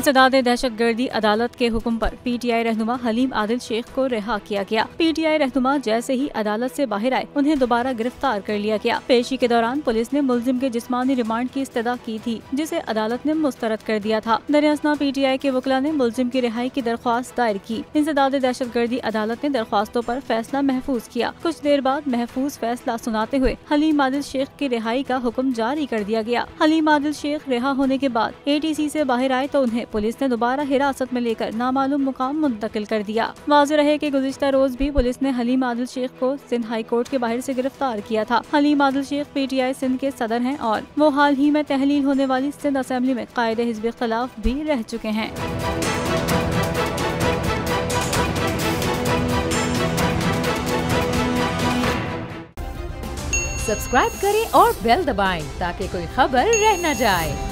इंसदाद-ए-दहशतगर्दी अदालत के हुक्म पर पीटीआई रहनुमा हलीम आदिल शेख को रिहा किया गया। पीटीआई रहनुमा जैसे ही अदालत से बाहर आए उन्हें दोबारा गिरफ्तार कर लिया गया। पेशी के दौरान पुलिस ने मुलजिम के जिस्मानी रिमांड की इस्तदा की थी, जिसे अदालत ने मुस्तरद कर दिया था। दरअसल पीटीआई के वकीला ने मुलजिम की रिहाई की दरख्वास्त दायर की। इंसदाद-ए-दहशतगर्दी अदालत ने दरख्वास्तों पर फैसला महफूज किया। कुछ देर बाद महफूज फैसला सुनाते हुए हलीम आदिल शेख की रिहाई का हुक्म जारी कर दिया गया। हलीम आदिल शेख रिहा होने के बाद ATC से बाहर आए तो उन्हें पुलिस ने दोबारा हिरासत में लेकर नामालूम मुकाम मुंतकिल कर दिया। वाज़ेह है कि गुज़िश्ता रोज भी पुलिस ने हलीम आदिल शेख को सिंध हाई कोर्ट के बाहर से गिरफ्तार किया था। हलीम आदिल शेख PTI सिंध के सदर हैं और वो हाल ही में तहलील होने वाली सिंध असेंबली में कायदे हिज़्ब खिलाफ भी रह चुके हैं। सब्सक्राइब करें और बेल दबाएं ताकि कोई खबर रह न जाए।